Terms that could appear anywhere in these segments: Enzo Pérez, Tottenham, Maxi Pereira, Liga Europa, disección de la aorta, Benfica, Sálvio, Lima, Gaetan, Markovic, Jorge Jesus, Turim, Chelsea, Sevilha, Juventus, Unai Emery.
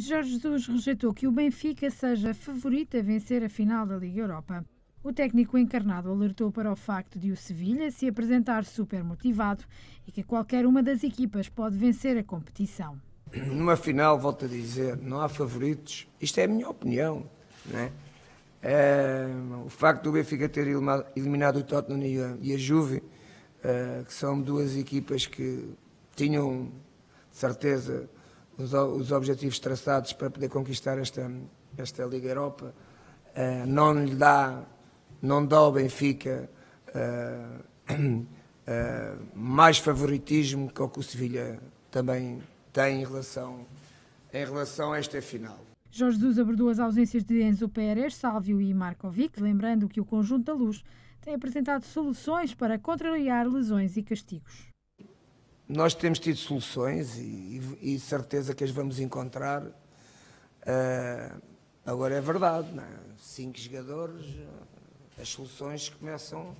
Jorge Jesus rejeitou que o Benfica seja favorito a vencer a final da Liga Europa. O técnico encarnado alertou para o facto de o Sevilha se apresentar super motivado e que qualquer uma das equipas pode vencer a competição. Numa final, volto a dizer, não há favoritos. Isto é a minha opinião, não é? O facto do Benfica ter eliminado o Tottenham e a Juve, que são duas equipas que tinham, de certeza, os objetivos traçados para poder conquistar esta Liga Europa, não dá ao Benfica mais favoritismo que o que o Sevilha também tem em relação a esta final. Jorge Jesus abordou as ausências de Enzo Pérez, Sálvio e Markovic, lembrando que o conjunto da Luz tem apresentado soluções para contrariar lesões e castigos. Nós temos tido soluções e certeza que as vamos encontrar. Agora é verdade, não é? 5 jogadores, as soluções começam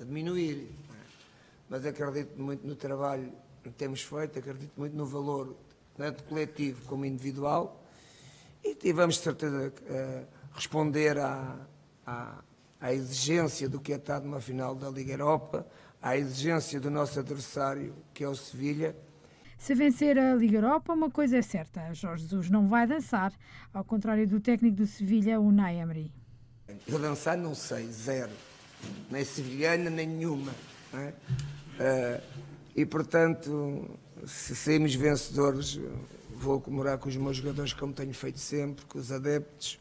a diminuir. Não é? Mas acredito muito no trabalho que temos feito, acredito muito no valor, tanto coletivo como individual, e vamos de certeza responder à exigência do que é estar numa final da Liga Europa, à exigência do nosso adversário, que é o Sevilha. Se vencer a Liga Europa, uma coisa é certa, Jorge Jesus não vai dançar, ao contrário do técnico do Sevilha, Unai Emery. Eu dançar não sei, zero, nem sevilhana, nem nenhuma. Não é? E, portanto, se saímos vencedores, vou comemorar com os meus jogadores, como tenho feito sempre, com os adeptos,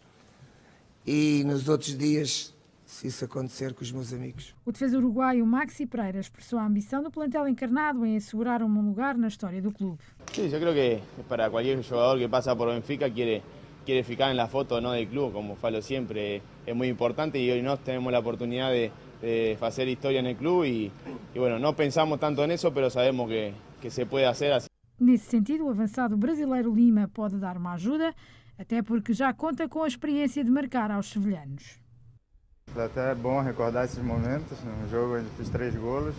e nos outros dias, se isso acontecer, com os meus amigos. O defesa uruguaio Maxi Pereira expressou a ambição do plantel encarnado em assegurar um lugar na história do clube. Sim, eu acho que para qualquer jogador que passa por Benfica quer ficar na foto, não, do clube, como falo sempre, é muito importante e hoje nós temos a oportunidade de fazer história no clube e bueno, não pensamos tanto nisso, mas sabemos que se pode fazer assim. Nesse sentido, o avançado brasileiro Lima pode dar uma ajuda, até porque já conta com a experiência de marcar aos sevilhanos. Até é bom recordar esses momentos, um jogo onde fiz 3 golos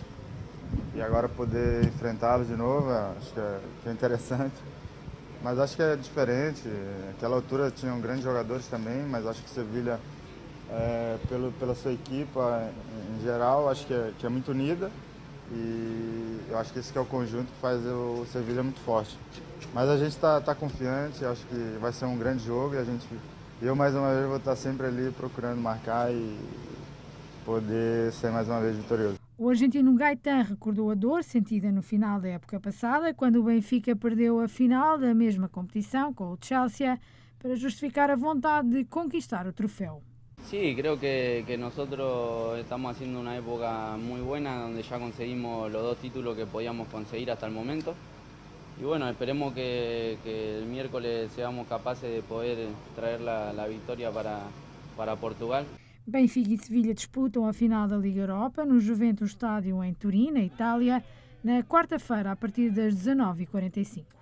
e agora poder enfrentá-los de novo, acho que é interessante. Mas acho que é diferente, naquela altura tinham grandes jogadores também, mas acho que Sevilha, pela sua equipa em geral, acho que é muito unida. E eu acho que esse que é o conjunto que faz o Sevilha muito forte. Mas a gente está confiante, acho que vai ser um grande jogo e eu mais uma vez vou estar sempre ali procurando marcar e poder ser mais uma vez vitorioso. O argentino Gaetan recordou a dor sentida no final da época passada, quando o Benfica perdeu a final da mesma competição com o Chelsea, para justificar a vontade de conquistar o troféu. Sí, creo que nosotros estamos haciendo una época muy buena donde ya conseguimos los 2 títulos que podíamos conseguir hasta el momento y bueno, esperemos que el miércoles seamos capaces de poder traer la victoria para Portugal. Benfica e Sevilha disputam a final da Liga Europa no Juventus Estádio em Turim, na Itália, na quarta-feira a partir das 19h45.